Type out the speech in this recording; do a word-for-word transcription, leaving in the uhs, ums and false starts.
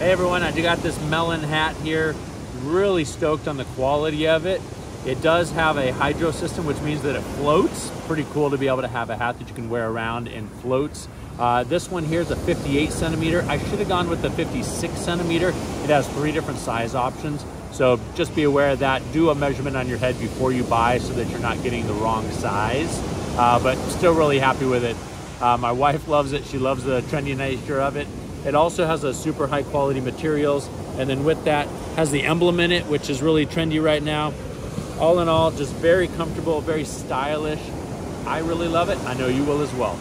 Hey everyone, I got this Melin hat here. Really stoked on the quality of it. It does have a hydro system, which means that it floats. Pretty cool to be able to have a hat that you can wear around and floats. Uh, this one here is a fifty-eight centimeter. I should have gone with the fifty-six centimeter. It has three different size options. So just be aware of that. Do a measurement on your head before you buy so that you're not getting the wrong size. Uh, but still really happy with it. Uh, my wife loves it. She loves the trendy nature of it. It also has a super high quality materials. And then with that, has the emblem in it, which is really trendy right now. All in all, just very comfortable, very stylish. I really love it. I know you will as well.